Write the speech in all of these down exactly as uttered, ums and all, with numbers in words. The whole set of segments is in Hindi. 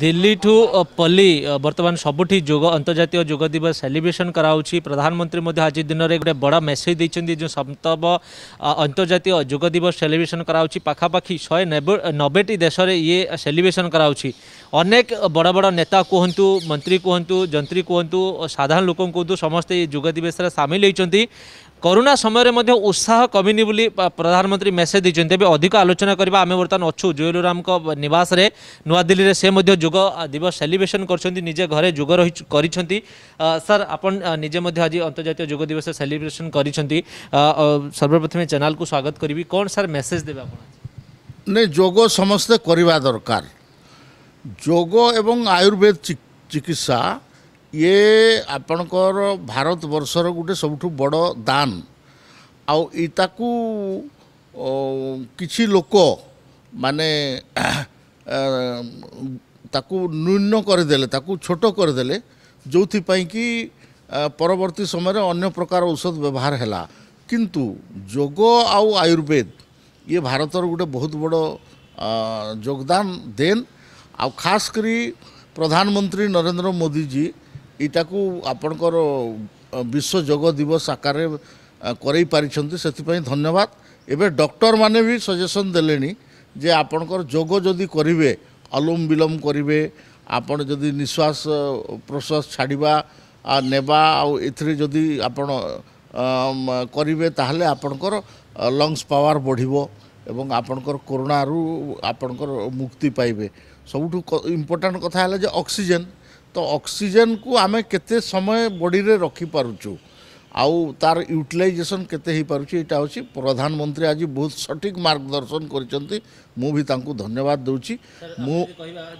दिल्ली ठू पल्ली बर्तमान सबुठी जोग अंतर्जातीय जोग दिवस सेलिब्रेशन कराउछि। प्रधानमंत्री मध्य आज दिन में गोटे बड़ा मेसेज देइछन्ती जो सप्तम अंतर्जातीय जोग दिवस सेलिब्रेशन कराउछि। पाखापाखि शहे नब्बेटी देश में ये सेलिब्रेशन कराउछि। अनेक बड़ा बड़ा नेता कहतु, मंत्री कहतु, जंत्री कहतु, साधारण लोक कहतु, समस्ते ये जोग दिवस सामिल होती। कोरोना समय में उत्साह कमिनी बोली प्रधानमंत्री मेसेज देते। तेज अधिक आलोचना करवा आम बर्तमान अच्छु जुएल ओराम निवास रे नुआ दिल्ली रे से मध्य जोग दिवस सेलिब्रेशन करछन्ती, निजे घरे जोग रही करछन्ती। सर आपन निजे मध्य आज अंतर्जातीय जोग दिवस सेलिब्रेशन करछन्ती, सर्वप्रथमे चैनल को स्वागत करी। कौन सर मेसेज देबे आपन? नै जोग समस्ते करबा दरकार। जोग एवं आयुर्वेद चिकित्सा ये आपणकर भारत वर्षर गोटे सबुठ बड़ दान। आताकू किछि लोक माने ताकू न्यून करदेले, ताकू छोट करदेले, जो कि परवर्ती समय अन्य प्रकार औषध व्यवहार हैला। किंतु जोग आउ आयुर्वेद ये भारतर गोटे बहुत बड़ योगदान देन। आ खास करी प्रधानमंत्री नरेंद्र मोदी जी इटाकू आपणकर विश्व जोग दिवस आकार करई पारिछन्ती, सेथिपई धन्यवाद। एबे डॉक्टर माने भी सजेशन देलेनी जे आपणकर जोग जदि करिवे, अलोम विलोम करिवे, आपण जदि निश्वास प्रश्वास छाड़ीबा आ नेबा आ एथरे जदि आपण करिवे ताहले आपणकर लंग्स पावर बढ़िबो एवं आपणकर कोरोना रु आपणकर मुक्ति पाइबे। सबुठू इम्पोर्टाट कथा है जे ऑक्सीजन। तो ऑक्सीजन को आमे केते समय बॉडी रे रखी पारुचु, आउ तार यूटिलाइजेशन केते पारुचु। इटा होची प्रधानमंत्री आज बहुत सटीक मार्गदर्शन करिसेंती। मु भी तांकु धन्यवाद दोची। मु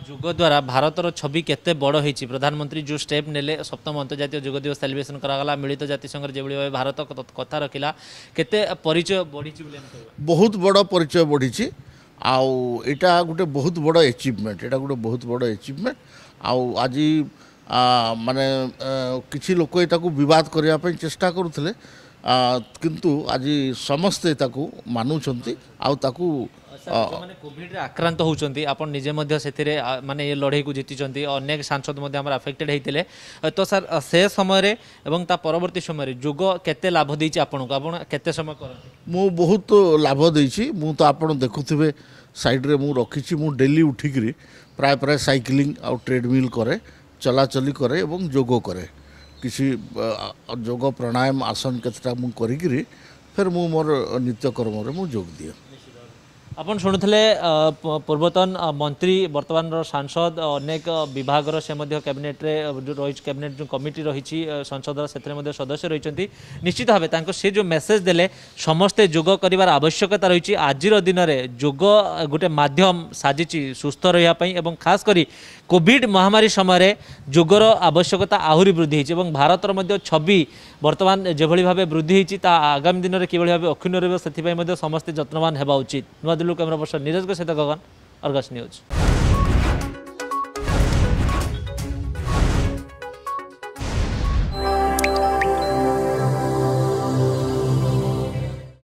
जोग द्वारा भारतर छवि केते बड़ होईची। प्रधानमंत्री जो स्टेप नेले, सप्तम अंतर्जातीय जोग दिवस सेलिब्रेशन करागला, मिलित जाति संघर जेबुली भाई भारत कथा रखिला, केते परिचय बढीची बोले न बहुत बड़ परिचय बढीची। आउ एटा गोटे बहुत बड़ एचिवमेंट, एटा गोटे बहुत बड़ एचिवमेंट। आउ आज माने किछि लोक एटाकू विवाद करिया पई चेष्टा करुथले, किंतु आज समस्त एटाकू मानुछन्ती। आउ ताकू माने कोविड रे आक्रांत होउछन्ती, आपण निजे मध्य सेतिरे माने ये लड़ाई को जीतिछन्ती। अनेक सांसद मध्य हमर अफेक्टेड हेतिले। तो सर से समय रे एवं ता परवर्ती समय रे जोग केते लाभ दैछि आपण को? आपण केते समय करथि? मु बहुत लाभ दैछि। मु तो आपण देखुथिबे साइड रे मु रखिछि। मु डेली उठिकरी प्राय प्राय साइकिलिंग और ट्रेडमिल करे, चलाचली करे एवं जोग करे। किसी जोग प्राणायाम आसन केतटा मु करिकरी फिर मु मोर नित्यकर्म रे मु जोग दिए। अपन शुणुले पूर्वतन मंत्री बर्तमान सांसद अनेक विभागर से कैबिनेट रे रही, कैबिनेट जो कमिटी रही संसद से सदस्य रही। निश्चित भाव से जो मेसेज देले समस्ते जोग कर आवश्यकता रही। आज दिन में जोग गोटे मध्यम साजिची सुस्थ रही। खास करी कोविड महामारी समय जोगर आवश्यकता आहरी वृद्धि होती। भारतर मध्य छवि बर्तमान जो भाव वृद्धि होती आगामी दिन में किभ भाव अक्षुण्ण रही, समस्ते जत्नवान होगा उचित। नीरज के साथ गगन, अर्गस न्यूज।